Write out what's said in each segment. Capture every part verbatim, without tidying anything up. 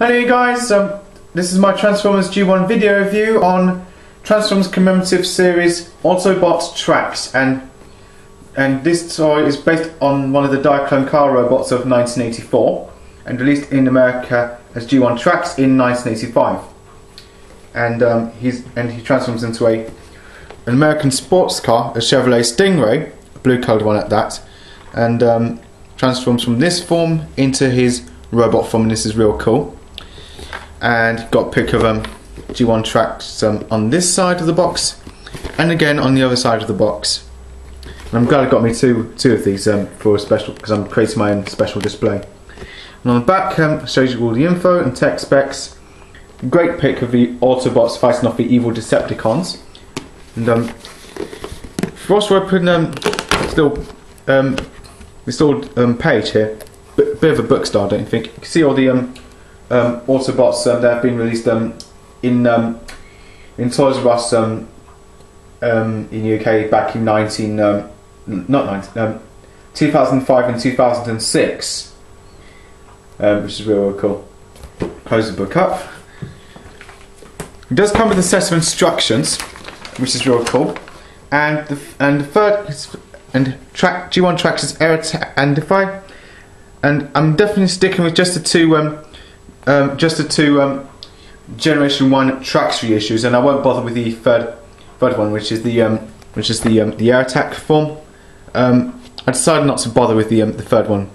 Anyway guys, um, this is my Transformers G one video review on Transformers Commemorative Series Autobots Tracks, and and this toy is based on one of the Diaclone car robots of nineteen eighty-four and released in America as G one Tracks in nineteen eighty-five. And um, he's and he transforms into a an American sports car, a Chevrolet Stingray, a blue coloured one at that, and um, transforms from this form into his robot form, and this is real cool. And got a pic of um, G one Tracks um, on this side of the box, and again on the other side of the box. And I'm glad I got me two two of these um, for a special, because I'm creating my own special display. And on the back um, shows you all the info and tech specs. Great pic of the Autobots fighting off the evil Decepticons. And um, for us, we're putting um, still um, this old um, page here. B bit of a book star, don't you think? You can see all the um, um, Autobots um, that have been released um, in um, in Toys R Us um, um, in the U K back in nineteen um, not nineteen um, two thousand five and two thousand and six, um, which is really, really cool. Close the book up. It does come with a set of instructions, which is real cool, and the and the third is, and track G one Tracks is air and if I and I'm definitely sticking with just the two um, um just the two um Generation One Tracks reissues, and I won't bother with the third third one, which is the um which is the um the air attack form. Um, I decided not to bother with the um, the third one.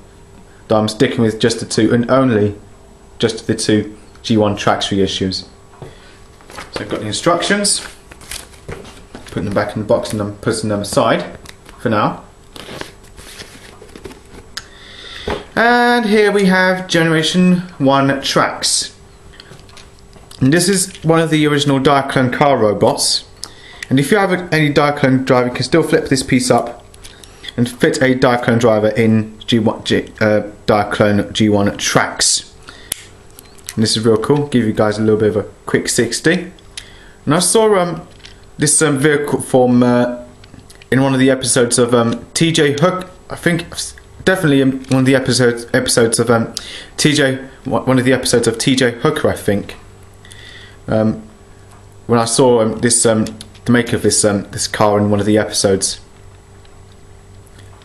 That I'm sticking with just the two and only just the two G one Tracks reissues. So I've got the instructions. Putting them back in the box and I'm putting them aside for now. And here we have Generation One Tracks. And this is one of the original Diaclone car robots. And if you have any Diaclone driver, you can still flip this piece up and fit a Diaclone driver in G one, G, uh, Diaclone G one Tracks. And this is real cool. Give you guys a little bit of a quick sixty. And I saw um. this um, vehicle form uh, in one of the episodes of um, T J Hooker. I think definitely in one of the episodes episodes of um, T J one of the episodes of T J Hooker. I think um, when I saw um, this um, the make of this um, this car in one of the episodes.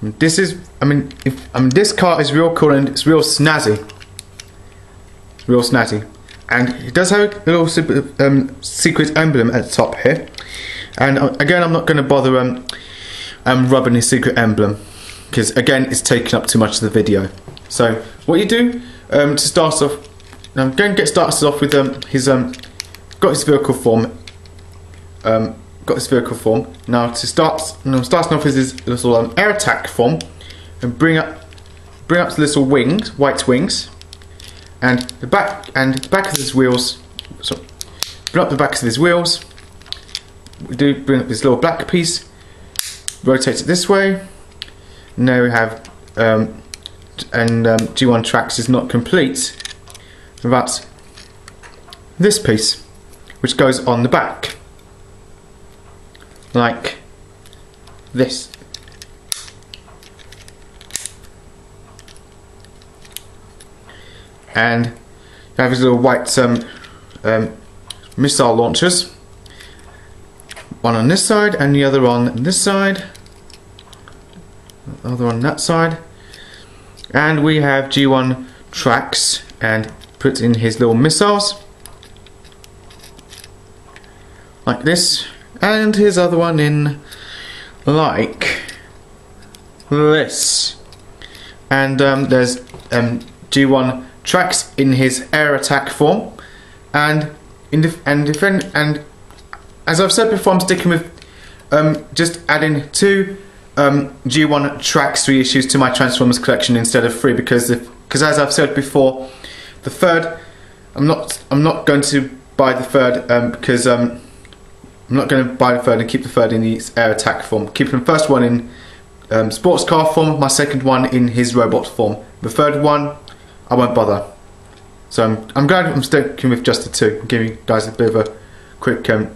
This is I mean if I mean this car is real cool and it's real snazzy, it's real snazzy, and it does have a little um, secret emblem at the top here. And again, I'm not going to bother um, um, rubbing his secret emblem, because again, it's taking up too much of the video. So what you do um, to start off, and I'm going to get started off with um, his um, got his vehicle form, um, got his vehicle form. Now to start, and I'm starting off with his little um, air attack form, and bring up, bring up the little wings, white wings, and the back and the back of his wheels. So bring up the backs of his wheels. We do bring up this little black piece, rotate it this way. Now we have, um, and um, G one Tracks is not complete without this piece, which goes on the back, like this. And you have these little white um, um, missile launchers. One on this side and the other on this side, the other on that side, and we have G one Tracks and put in his little missiles like this, and his other one in like this. And um, there's um, G one Tracks in his air attack form, and in the and defend and. As I've said before, I'm sticking with um, just adding two um, G one Tracks reissues to my Transformers collection instead of three, because if, because as I've said before, the third I'm not I'm not going to buy the third um, because um, I'm not going to buy the third and keep the third in the air attack form. Keeping the first one in um, sports car form, my second one in his robot form, the third one I won't bother. So I'm I'm glad I'm sticking with just the two. I'll give you guys a bit of a quick. Um,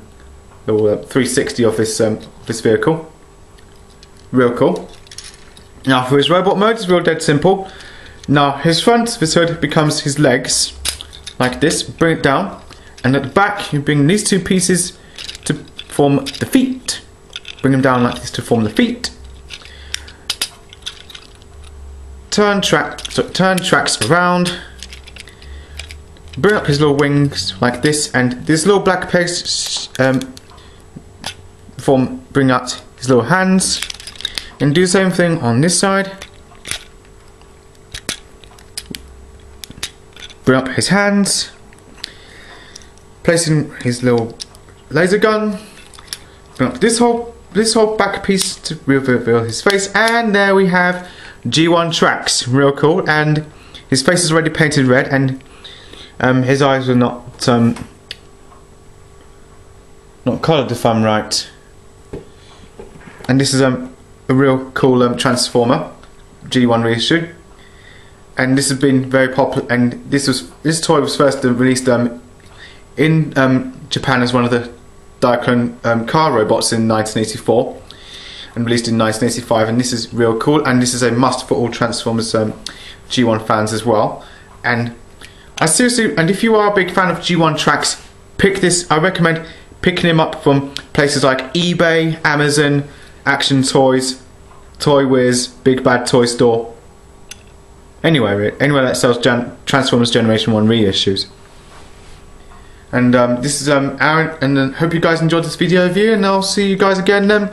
three sixty of this um, this vehicle. Real cool. Now for his robot mode, it's real dead simple. Now his front, this hood becomes his legs, like this, bring it down, and at the back you bring these two pieces to form the feet. Bring them down like this to form the feet. Turn track, so turn Tracks around. Bring up his little wings like this, and this little black pegs um, form. Bring out his little hands, and do the same thing on this side. Bring up his hands, placing his little laser gun. Bring up this whole this whole back piece to reveal his face, and there we have G one Tracks. Real cool, and his face is already painted red, and Um, his eyes were not um, not coloured, if I'm right. And this is um, a real cool um, Transformer G one reissue. And this has been very popular. And this was this toy was first released um, in um, Japan as one of the Diaclone um, car robots in nineteen eighty-four, and released in nineteen eighty-five. And this is real cool. And this is a must for all Transformers um, G one fans as well. And I seriously, and if you are a big fan of G one Tracks, pick this. I recommend picking him up from places like eBay, Amazon, Action Toys, Toy Wiz, Big Bad Toy Store. Anyway, anywhere that sells Gen Transformers Generation one reissues. And um, this is um, Aaron, and uh, hope you guys enjoyed this video review, and I'll see you guys again um,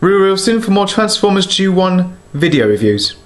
real, real soon for more Transformers G one video reviews.